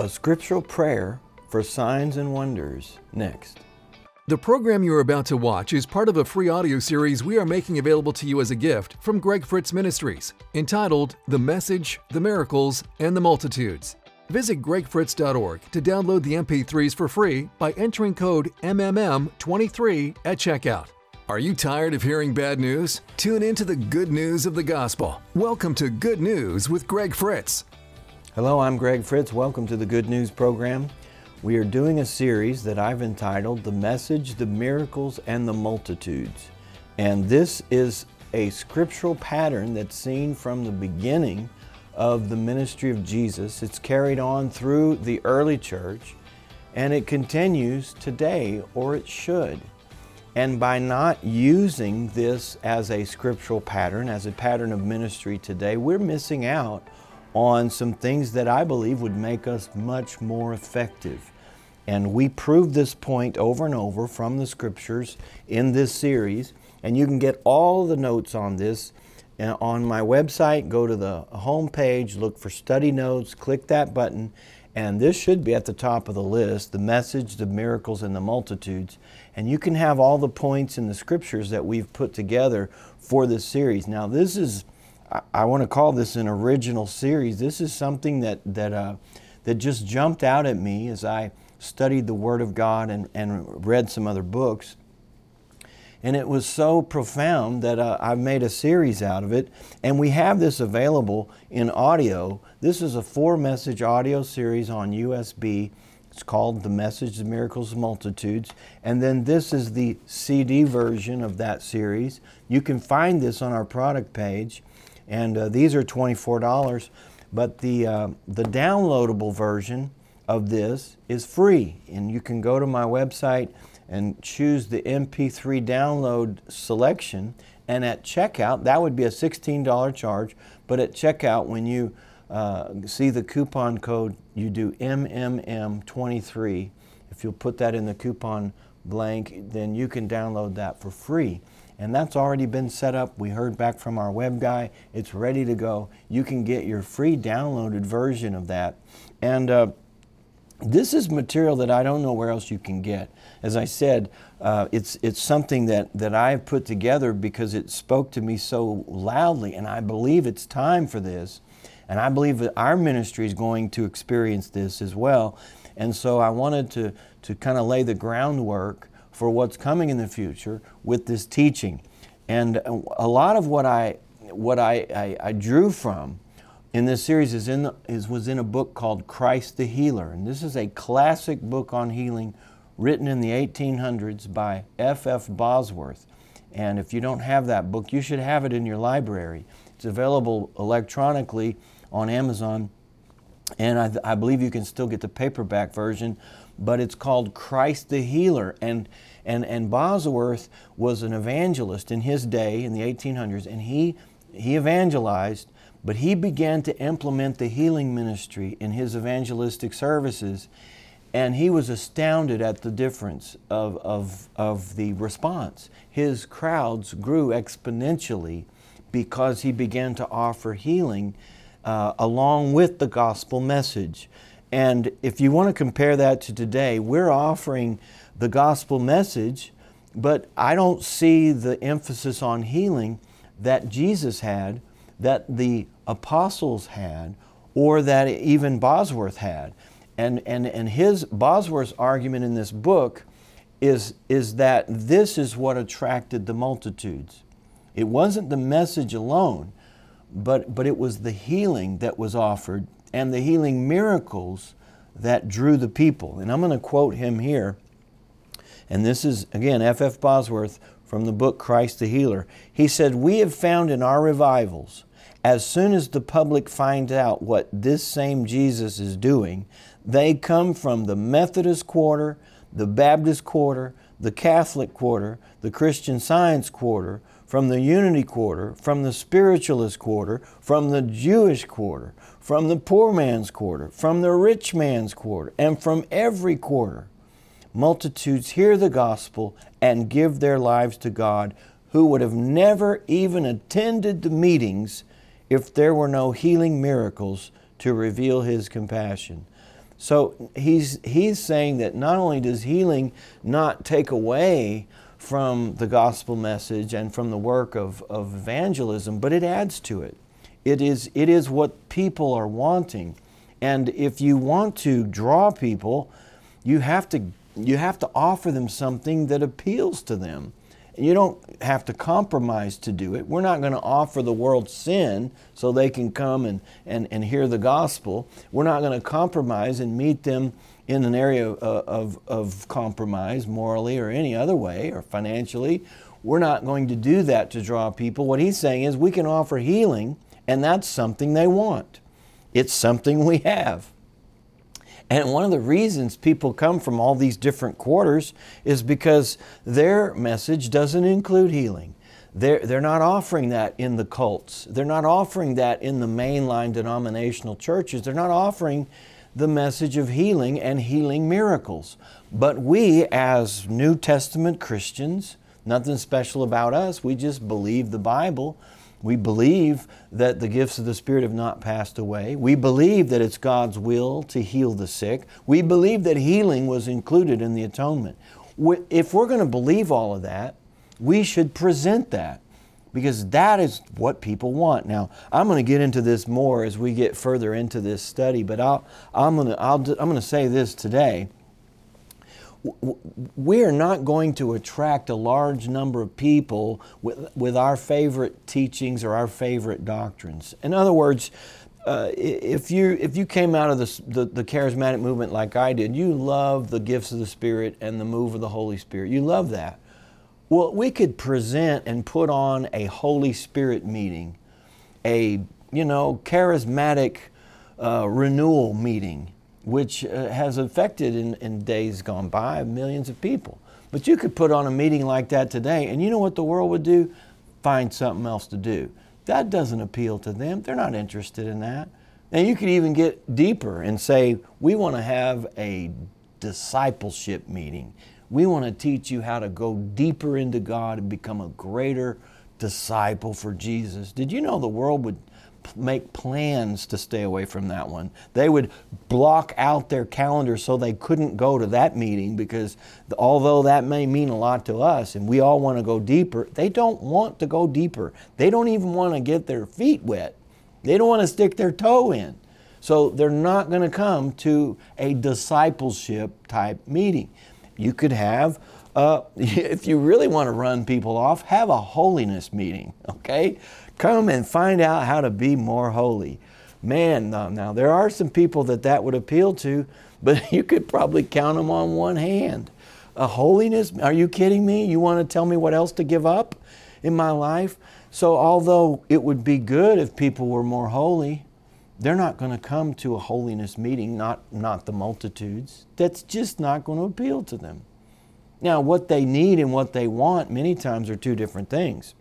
A scriptural prayer for signs and wonders next. The program you're about to watch is part of a free audio series we are making available to you as a gift from Greg Fritz Ministries, entitled The Message, The Miracles, and the Multitudes. Visit gregfritz.org to download the MP3s for free by entering code MMM23 at checkout. Are you tired of hearing bad news? Tune into the good news of the gospel. Welcome to Good News with Greg Fritz. Hello, I'm Greg Fritz. Welcome to the Good News program. We are doing a series that I've entitled The Message, the Miracles, and the Multitudes. And this is a scriptural pattern that's seen from the beginning of the ministry of Jesus. It's carried on through the early church, and it continues today, or it should. And by not using this as a scriptural pattern, as a pattern of ministry today, we're missing out on some things that I believe would make us much more effective. And we prove this point over and over from the scriptures in this series. And you can get all the notes on this on my website. Go to the home page, look for study notes, click that button, and this should be at the top of the list, The Message, the Miracles, and the Multitudes. And you can have all the points in the scriptures that we've put together for this series. Now this is, I want to call this an original series. This is something that just jumped out at me as I studied the Word of God and read some other books. And it was so profound that I've made a series out of it. And we have this available in audio. This is a 4-message audio series on USB. It's called The Message, the Miracles, the Multitudes. And then this is the CD version of that series. You can find this on our product page. And these are $24, but the downloadable version of this is free. And you can go to my website and choose the MP3 download selection. And at checkout, that would be a $16 charge, but at checkout, when you see the coupon code, you do MMM23. If you'll put that in the coupon blank, then you can download that for free. And that's already been set up. We heard back from our web guy. It's ready to go. You can get your free downloaded version of that. And this is material that I don't know where else you can get. As I said, it's something that I've put together because it spoke to me so loudly, and I believe it's time for this. And I believe that our ministry is going to experience this as well. And so I wanted to kind of lay the groundwork for what's coming in the future with this teaching. And a lot of what I drew from in this series was in a book called Christ the Healer. And this is a classic book on healing written in the 1800s by F. F. Bosworth. And if you don't have that book, you should have it in your library. It's available electronically on Amazon. And I believe you can still get the paperback version, but it's called Christ the Healer. And Bosworth was an evangelist in his day, in the 1800s, and he evangelized, but he began to implement the healing ministry in his evangelistic services, and he was astounded at the difference of the response. His crowds grew exponentially because he began to offer healing along with the gospel message. And if you want to compare that to today, we're offering the gospel message, but I don't see the emphasis on healing that Jesus had, that the apostles had, or that even Bosworth had. And Bosworth's argument in this book is that this is what attracted the multitudes. It wasn't the message alone, but it was the healing that was offered and the healing miracles that drew the people. And I'm going to quote him here. And this is, again, F.F. Bosworth from the book Christ the Healer. He said, "We have found in our revivals, as soon as the public finds out what this same Jesus is doing, they come from the Methodist quarter, the Baptist quarter, the Catholic quarter, the Christian Science quarter, from the Unity quarter, from the Spiritualist quarter, from the Jewish quarter, from the poor man's quarter, from the rich man's quarter, and from every quarter. Multitudes hear the gospel and give their lives to God, who would have never even attended the meetings if there were no healing miracles to reveal His compassion." So he's saying that not only does healing not take away from the gospel message and from the work of evangelism, but it adds to it. It is what people are wanting. And if you want to draw people, you have to offer them something that appeals to them. You don't have to compromise to do it. We're not going to offer the world sin so they can come and hear the gospel. We're not going to compromise and meet them in an area of compromise morally or any other way or financially. We're not going to do that to draw people. What he's saying is we can offer healing, and that's something they want. It's something we have. And one of the reasons people come from all these different quarters is because their message doesn't include healing. They're not offering that in the cults. They're not offering that in the mainline denominational churches. They're not offering the message of healing and healing miracles. But we, as New Testament Christians, nothing special about us. We just believe the Bible. We believe that the gifts of the Spirit have not passed away. We believe that it's God's will to heal the sick. We believe that healing was included in the atonement. If we're going to believe all of that, we should present that, because that is what people want. Now, I'm going to get into this more as we get further into this study, but I'm going to say this today. We're not going to attract a large number of people with our favorite teachings or our favorite doctrines. In other words, if you came out of the charismatic movement like I did, you love the gifts of the Spirit and the move of the Holy Spirit. You love that. Well, we could present and put on a Holy Spirit meeting, a, you know, charismatic renewal meeting, which has affected in days gone by millions of people. But you could put on a meeting like that today, and you know what the world would do? Find something else to do. That doesn't appeal to them. They're not interested in that. And you could even get deeper and say, we want to have a discipleship meeting. We want to teach you how to go deeper into God and become a greater disciple for Jesus. Did you know the world would make plans to stay away from that one? They would block out their calendar so they couldn't go to that meeting, because although that may mean a lot to us and we all want to go deeper, they don't want to go deeper. They don't even want to get their feet wet. They don't want to stick their toe in. So they're not going to come to a discipleship type meeting. You could have, if you really want to run people off, have a holiness meeting, okay? Come and find out how to be more holy. Man, now there are some people that would appeal to, but you could probably count them on one hand. A holiness, are you kidding me? You want to tell me what else to give up in my life? So although it would be good if people were more holy, they're not going to come to a holiness meeting, not the multitudes. That's just not going to appeal to them. Now, what they need and what they want many times are two different things.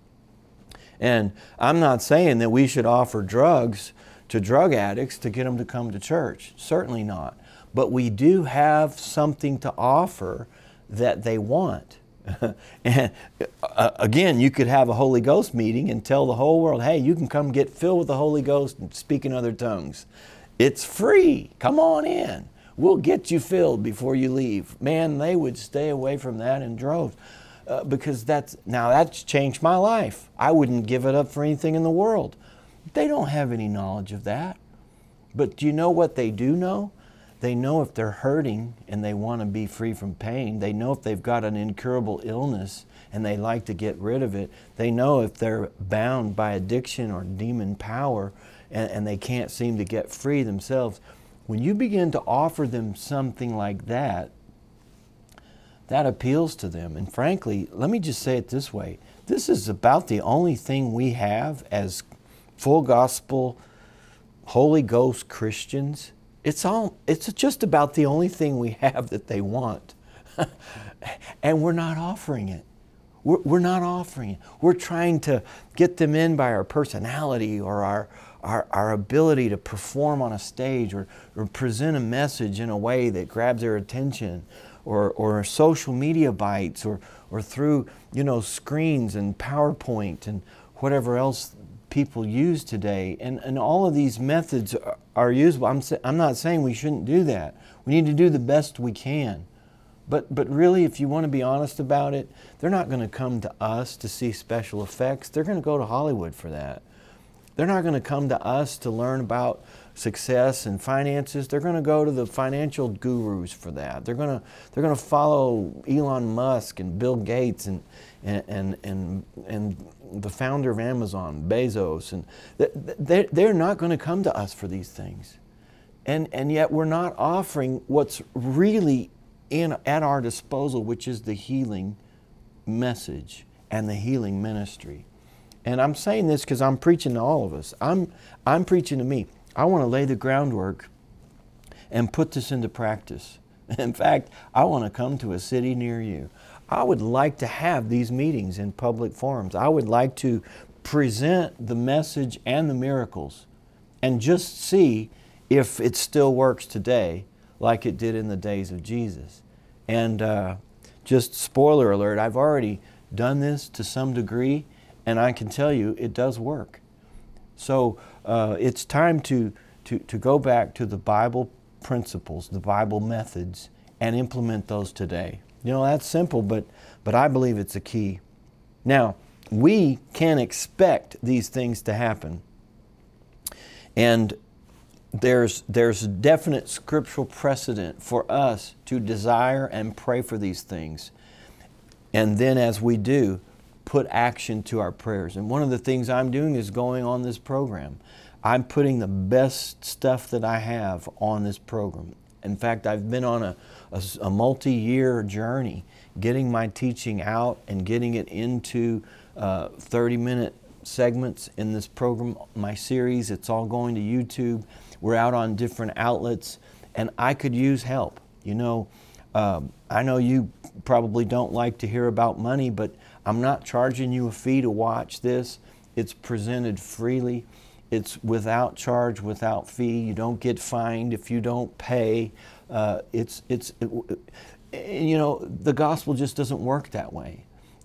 And I'm not saying that we should offer drugs to drug addicts to get them to come to church. Certainly not. But we do have something to offer that they want. And again, you could have a Holy Ghost meeting and tell the whole world, hey, you can come get filled with the Holy Ghost and speak in other tongues. It's free. Come on in. We'll get you filled before you leave. Man, they would stay away from that in droves. Because that's changed my life. I wouldn't give it up for anything in the world. They don't have any knowledge of that. But do you know what they do know? They know if they're hurting and they want to be free from pain. They know if they've got an incurable illness and they like to get rid of it. They know if they're bound by addiction or demon power and they can't seem to get free themselves. When you begin to offer them something like that, that appeals to them. And frankly, let me just say it this way. This is about the only thing we have as full gospel, Holy Ghost Christians. It's just about the only thing we have that they want. And we're not offering it. We're not offering it. We're trying to get them in by our personality or our ability to perform on a stage or present a message in a way that grabs their attention. Or social media bites, or through, you know, screens and PowerPoint and whatever else people use today. And all of these methods are usable. I'm not saying we shouldn't do that. We need to do the best we can. But really, if you want to be honest about it, they're not going to come to us to see special effects. They're going to go to Hollywood for that. They're not going to come to us to learn about success and finances. They're going to go to the financial gurus for that. They're going to follow Elon Musk and Bill Gates and the founder of Amazon, Bezos, and they're not going to come to us for these things. And yet we're not offering what's really at our disposal, which is the healing message and the healing ministry. And I'm saying this because I'm preaching to all of us. I'm preaching to me. I want to lay the groundwork and put this into practice. In fact, I want to come to a city near you. I would like to have these meetings in public forums. I would like to present the message and the miracles and just see if it still works today like it did in the days of Jesus. And just spoiler alert, I've already done this to some degree, and I can tell you it does work. So it's time to go back to the Bible principles, the Bible methods, and implement those today. You know, that's simple, but I believe it's a key. Now, we can expect these things to happen. And there's definite scriptural precedent for us to desire and pray for these things. And then as we do, put action to our prayers. And one of the things I'm doing is going on this program. I'm putting the best stuff that I have on this program. In fact, I've been on a multi-year journey getting my teaching out and getting it into 30-minute segments in this program, my series. It's all going to YouTube. We're out on different outlets, and I could use help. You know, I know you probably don't like to hear about money, but I'm not charging you a fee to watch this. It's presented freely. It's without charge, without fee. You don't get fined if you don't pay. You know, the gospel just doesn't work that way.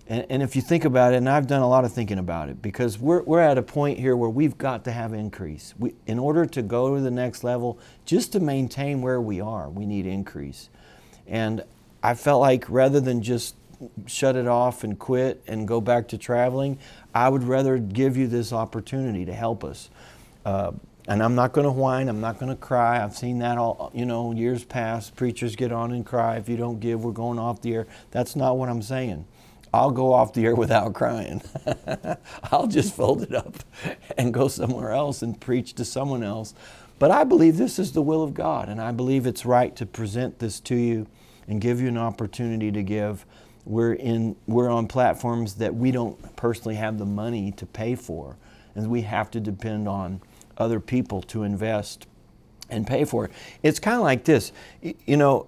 And if you think about it, and I've done a lot of thinking about it, because we're at a point here where we've got to have increase. In order to go to the next level, just to maintain where we are, we need increase. And I felt like rather than just shut it off and quit and go back to traveling, I would rather give you this opportunity to help us. And I'm not going to whine. I'm not going to cry. I've seen that all, you know, years past. Preachers get on and cry. If you don't give, we're going off the air. That's not what I'm saying. I'll go off the air without crying. I'll just fold it up and go somewhere else and preach to someone else. But I believe this is the will of God, and I believe it's right to present this to you and give you an opportunity to give. We're on platforms that we don't personally have the money to pay for, and we have to depend on other people to invest and pay for it. It's kind of like this. You know,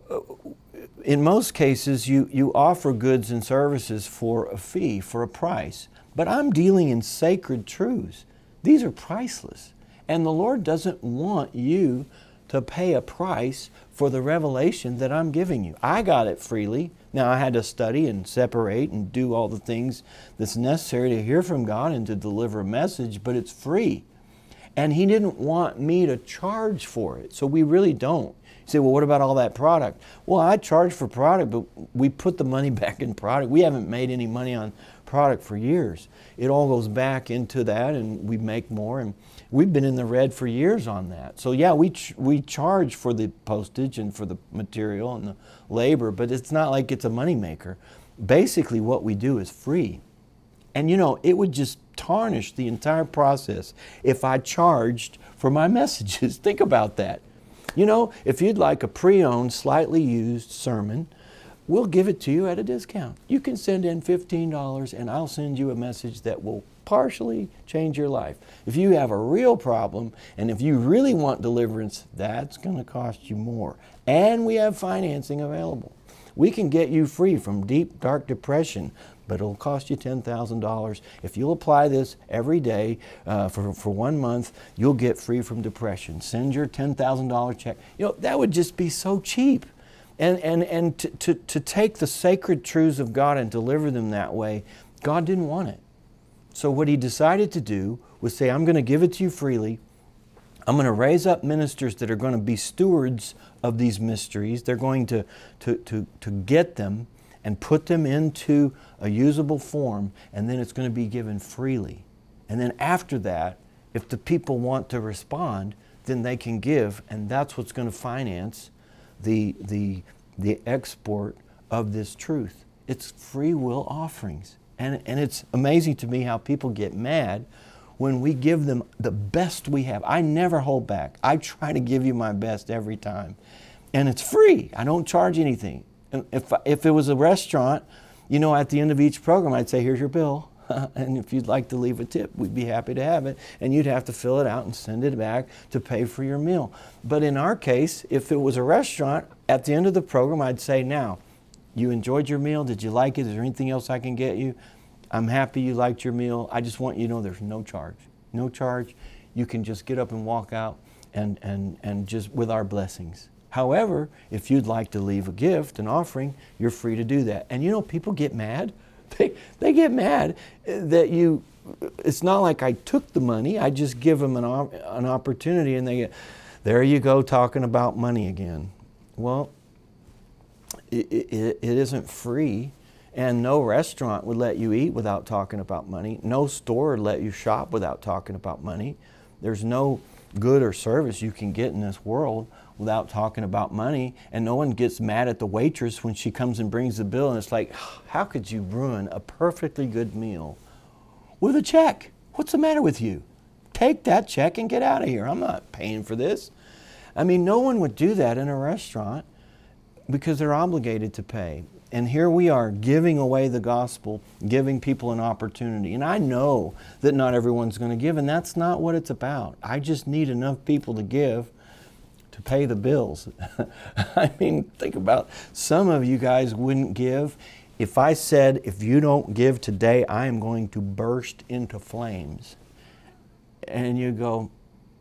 in most cases, you offer goods and services for a fee, for a price. But I'm dealing in sacred truths. These are priceless. And the Lord doesn't want you to pay a price for the revelation that I'm giving you. I got it freely. Now, I had to study and separate and do all the things that's necessary to hear from God and to deliver a message, but it's free. And He didn't want me to charge for it, so we really don't. You say, well, what about all that product? Well, I charge for product, but we put the money back in product. We haven't made any money on product for years. It all goes back into that, and we make more, and we've been in the red for years on that. So yeah, we charge for the postage and for the material and the labor, but it's not like it's a moneymaker. Basically, what we do is free. And you know, it would just tarnish the entire process if I charged for my messages. Think about that. You know, if you'd like a pre-owned, slightly used sermon, we'll give it to you at a discount. You can send in $15 and I'll send you a message that will partially change your life. If you have a real problem and if you really want deliverance, that's going to cost you more. And we have financing available. We can get you free from deep, dark depression, but it'll cost you $10,000. If you'll apply this every day for 1 month, you'll get free from depression. Send your $10,000 check. You know, that would just be so cheap. And to take the sacred truths of God and deliver them that way, God didn't want it. So what He decided to do would say, I'm going to give it to you freely. I'm going to raise up ministers that are going to be stewards of these mysteries. They're going to get them and put them into a usable form, and then it's going to be given freely. And then after that, if the people want to respond, then they can give, and that's what's going to finance the export of this truth. It's free will offerings. And it's amazing to me how people get mad when we give them the best we have. I never hold back. I try to give you my best every time. And it's free. I don't charge anything. And if it was a restaurant, you know, at the end of each program, I'd say, here's your bill. And if you'd like to leave a tip, we'd be happy to have it. And you'd have to fill it out and send it back to pay for your meal. But in our case, if it was a restaurant, at the end of the program, I'd say, now, you enjoyed your meal? Did you like it? Is there anything else I can get you? I'm happy you liked your meal. I just want you to know there's no charge. No charge. You can just get up and walk out and just with our blessings. However, if you'd like to leave a gift, an offering, you're free to do that. And you know, people get mad. They get mad that you, it's not like I took the money, I just give them an opportunity and they get, there you go talking about money again. Well, it isn't free, and no restaurant would let you eat without talking about money. No store would let you shop without talking about money. There's no good or service you can get in this world without talking about money, and no one gets mad at the waitress when she comes and brings the bill and it's like, how could you ruin a perfectly good meal with a check? What's the matter with you? Take that check and get out of here. I'm not paying for this. I mean, no one would do that in a restaurant because they're obligated to pay. And here we are giving away the gospel, giving people an opportunity. And I know that not everyone's going to give, and that's not what it's about. I just need enough people to give to pay the bills. I mean, think about, some of you guys wouldn't give. If I said, if you don't give today, I am going to burst into flames. And you go,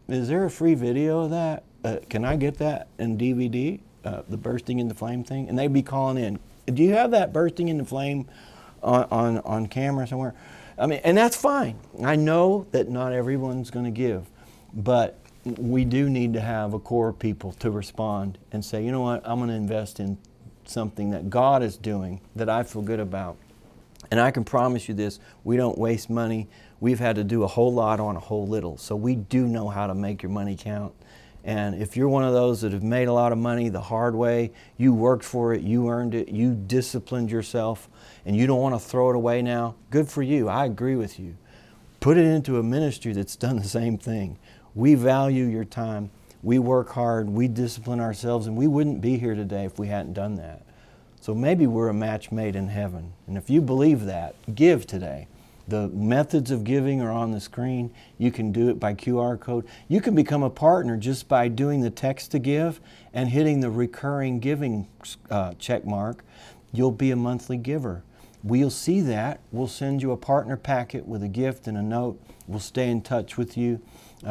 is there a free video of that? Can I get that in DVD, the bursting into flame thing? And they'd be calling in, do you have that bursting into flame on camera somewhere? I mean, and that's fine. I know that not everyone's going to give, but we do need to have a core of people to respond and say, you know what, I'm going to invest in something that God is doing that I feel good about. And I can promise you this, we don't waste money. We've had to do a whole lot on a whole little. So we do know how to make your money count. And if you're one of those that have made a lot of money the hard way, you worked for it, you earned it, you disciplined yourself, and you don't want to throw it away now, good for you. I agree with you. Put it into a ministry that's done the same thing. We value your time, we work hard, we discipline ourselves, and we wouldn't be here today if we hadn't done that. So maybe we're a match made in heaven. And if you believe that, give today. The methods of giving are on the screen. You can do it by QR code. You can become a partner just by doing the text to give and hitting the recurring giving check mark. You'll be a monthly giver. We'll see that. We'll send you a partner packet with a gift and a note. We'll stay in touch with you.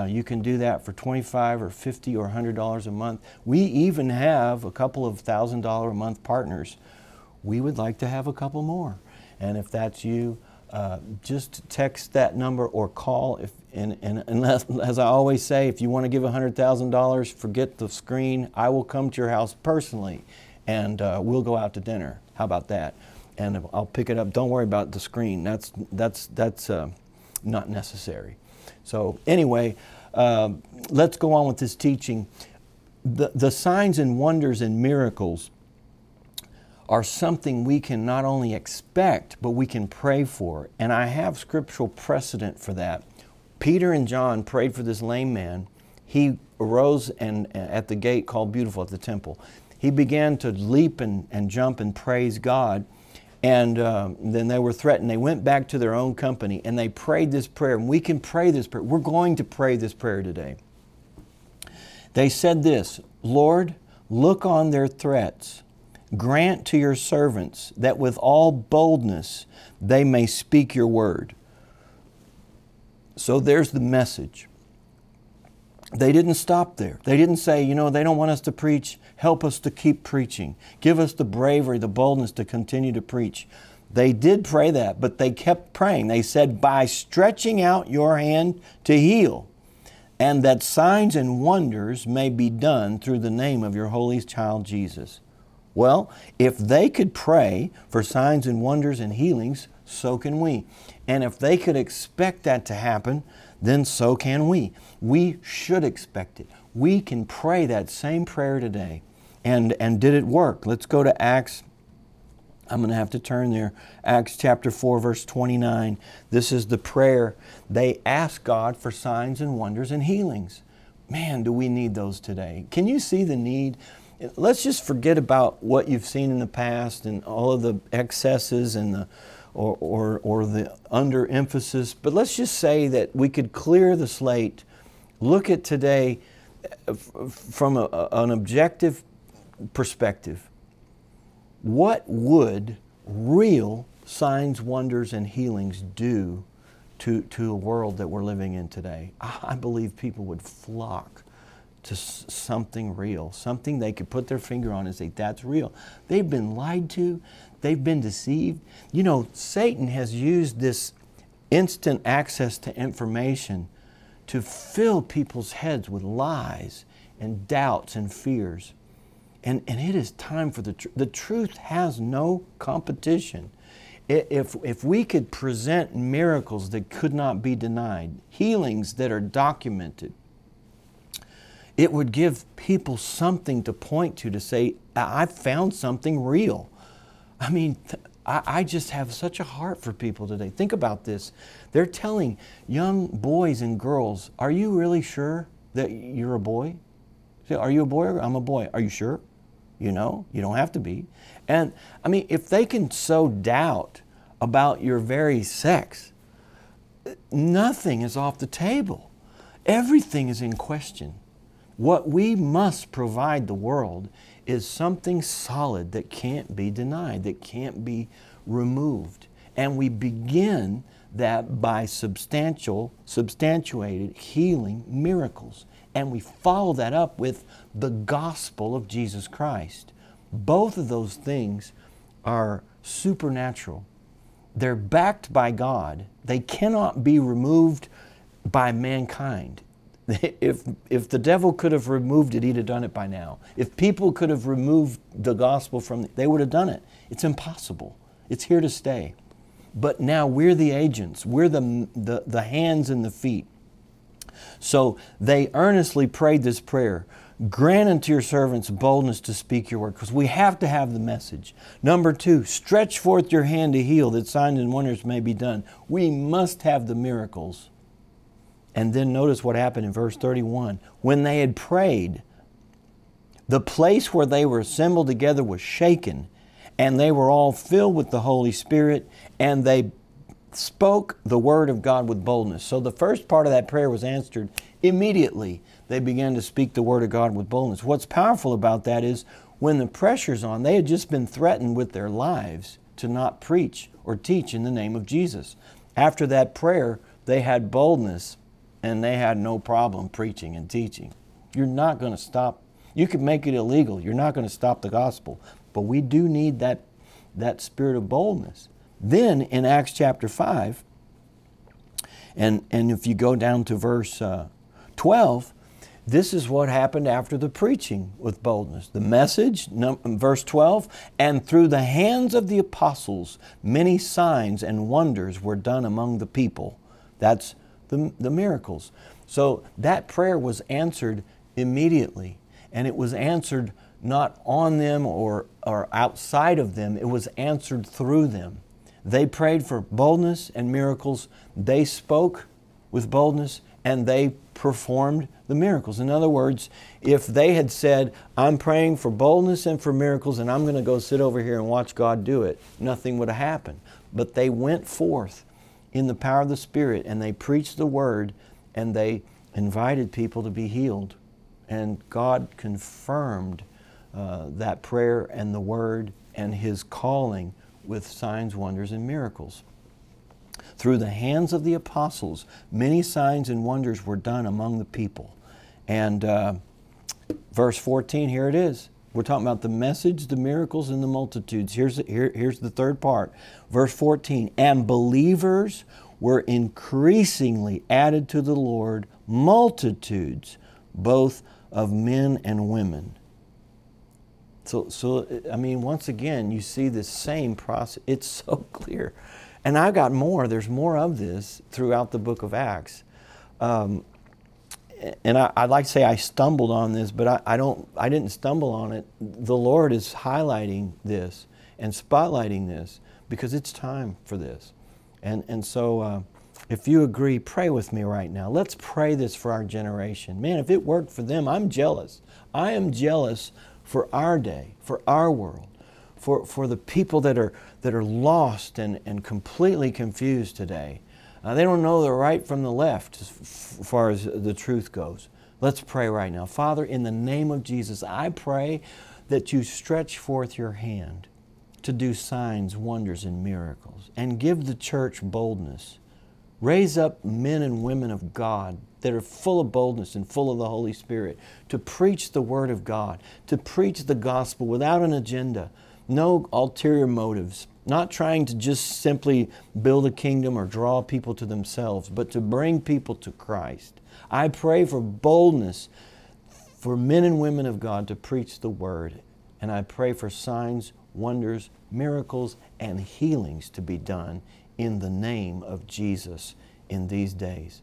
You can do that for $25 or $50 or $100 a month. We even have a couple of $1,000 a month partners. We would like to have a couple more. And if that's you, just text that number or call. Unless, as I always say, if you want to give $100,000, forget the screen. I will come to your house personally, and we'll go out to dinner. How about that? And I'll pick it up. Don't worry about the screen. That's not necessary. So anyway, let's go on with this teaching. The signs and wonders and miracles are something we can not only expect, but we can pray for. And I have scriptural precedent for that. Peter and John prayed for this lame man. He arose and at the gate called Beautiful at the temple. He began to leap and jump and praise God. And then they were threatened. They went back to their own company and they prayed this prayer. And we can pray this prayer. We're going to pray this prayer today. They said this, Lord, look on their threats. Grant to your servants that with all boldness they may speak your word. So there's the message. They didn't stop there. They didn't say, you know, they don't want us to preach. Help us to keep preaching. Give us the bravery, the boldness to continue to preach. They did pray that, but they kept praying. They said, by stretching out your hand to heal, and that signs and wonders may be done through the name of your holy child Jesus. Well, if they could pray for signs and wonders and healings, so can we. And if they could expect that to happen, then so can we. We should expect it. We can pray that same prayer today. And did it work? Let's go to Acts. I'm going to have to turn there. Acts chapter 4, verse 29. This is the prayer. They asked God for signs and wonders and healings. Man, do we need those today. Can you see the need? Let's just forget about what you've seen in the past and all of the excesses and the or the underemphasis. But let's just say that we could clear the slate, look at today from an objective perspective. What would real signs, wonders, and healings do to the world that we're living in today? I believe people would flock to something real, something they could put their finger on and say, that's real. They've been lied to. They've been deceived. You know, Satan has used this instant access to information to fill people's heads with lies and doubts and fears. And it is time for the truth. The truth has no competition. If we could present miracles that could not be denied, healings that are documented, it would give people something to point to say, I found something real. I mean, I just have such a heart for people today. Think about this. They're telling young boys and girls, are you really sure that you're a boy? Are you a boy? I'm a boy. Are you sure? You know, you don't have to be. And I mean, if they can sow doubt about your very sex, nothing is off the table. Everything is in question. What we must provide the world is something solid that can't be denied, that can't be removed. And we begin that by substantiated healing miracles. And we follow that up with the gospel of Jesus Christ. Both of those things are supernatural. They're backed by God. They cannot be removed by mankind. If the devil could have removed it, he'd have done it by now. If people could have removed the gospel from it, they would have done it. It's impossible. It's here to stay. But now we're the agents. We're the hands and the feet. So they earnestly prayed this prayer. Grant unto your servants boldness to speak your word, because we have to have the message. Number two, stretch forth your hand to heal, that signs and wonders may be done. We must have the miracles. And then notice what happened in verse 31. When they had prayed, the place where they were assembled together was shaken, and they were all filled with the Holy Spirit, and they spoke the word of God with boldness. So the first part of that prayer was answered immediately. They began to speak the word of God with boldness. What's powerful about that is when the pressure's on, they had just been threatened with their lives to not preach or teach in the name of Jesus. After that prayer, they had boldness and they had no problem preaching and teaching. You're not going to stop. You could make it illegal. You're not going to stop the gospel. But we do need that spirit of boldness. Then in Acts chapter 5, and if you go down to verse 12, this is what happened after the preaching with boldness. The message, verse 12, and through the hands of the apostles, many signs and wonders were done among the people. That's the miracles. So that prayer was answered immediately, and it was answered not on them or outside of them. It was answered through them. They prayed for boldness and miracles. They spoke with boldness and they performed the miracles. In other words, if they had said, I'm praying for boldness and for miracles and I'm going to go sit over here and watch God do it, nothing would have happened. But they went forth in the power of the Spirit and they preached the word and they invited people to be healed. And God confirmed that prayer and the word and His calling with signs, wonders, and miracles. Through the hands of the apostles, many signs and wonders were done among the people. And verse 14, here it is. We're talking about the message, the miracles, and the multitudes. Here's the third part. Verse 14, and believers were increasingly added to the Lord, multitudes, both of men and women. So I mean, once again, you see this same process. It's so clear. And I've got more. There's more of this throughout the book of Acts. And I'd like to say I stumbled on this, but I didn't stumble on it. The Lord is highlighting this and spotlighting this because it's time for this. And so if you agree, pray with me right now. Let's pray this for our generation. Man, if it worked for them, I'm jealous. I am jealous for our day, for our world, for the people that are lost and completely confused today. They don't know the right from the left as far as the truth goes. Let's pray right now. Father, in the name of Jesus, I pray that you stretch forth your hand to do signs, wonders, and miracles, and give the church boldness. Raise up men and women of God that are full of boldness and full of the Holy Spirit to preach the Word of God, to preach the gospel without an agenda, no ulterior motives, not trying to just simply build a kingdom or draw people to themselves, but to bring people to Christ. I pray for boldness for men and women of God to preach the Word, and I pray for signs, wonders, miracles, and healings to be done in the name of Jesus in these days.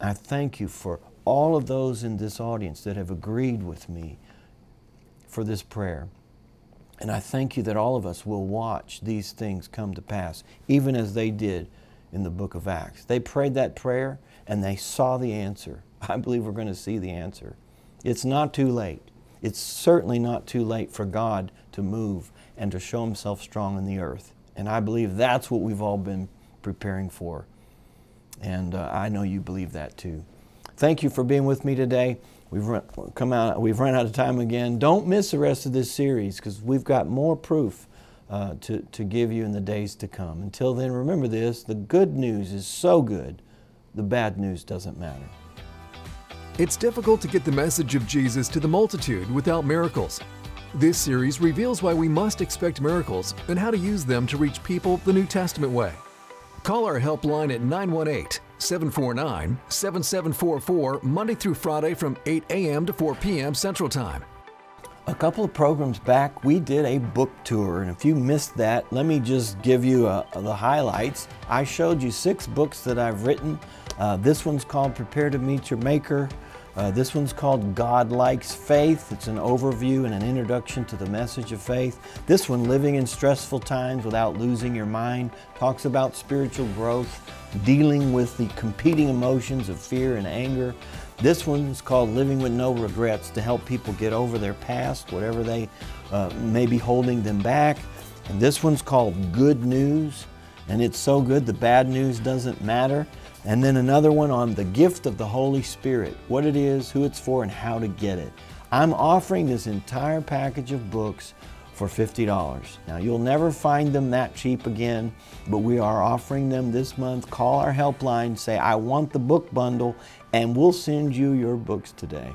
I thank you for all of those in this audience that have agreed with me for this prayer. And I thank you that all of us will watch these things come to pass, even as they did in the book of Acts. They prayed that prayer and they saw the answer. I believe we're going to see the answer. It's not too late. It's certainly not too late for God to move and to show himself strong in the earth. And I believe that's what we've all been preparing for. And I know you believe that too. Thank you for being with me today. We've run out of time again. Don't miss the rest of this series because we've got more proof to give you in the days to come. Until then, remember this, the good news is so good, the bad news doesn't matter. It's difficult to get the message of Jesus to the multitude without miracles. This series reveals why we must expect miracles and how to use them to reach people the New Testament way. Call our helpline at 918-749-7744 Monday through Friday from 8 a.m. to 4 p.m. Central Time. A couple of programs back, we did a book tour, and if you missed that, let me just give you the highlights. I showed you 6 books that I've written. This one's called Prepare to Meet Your Maker. This one's called God Likes Faith. It's an overview and an introduction to the message of faith. This one, Living in Stressful Times Without Losing Your Mind, talks about spiritual growth, dealing with the competing emotions of fear and anger. This one is called Living with No Regrets to help people get over their past, whatever they may be holding them back. And this one's called Good News, and it's so good the bad news doesn't matter. And then another one on the gift of the Holy Spirit, what it is, who it's for, and how to get it. I'm offering this entire package of books for $50. Now, you'll never find them that cheap again, but we are offering them this month. Call our helpline, say, I want the book bundle, and we'll send you your books today.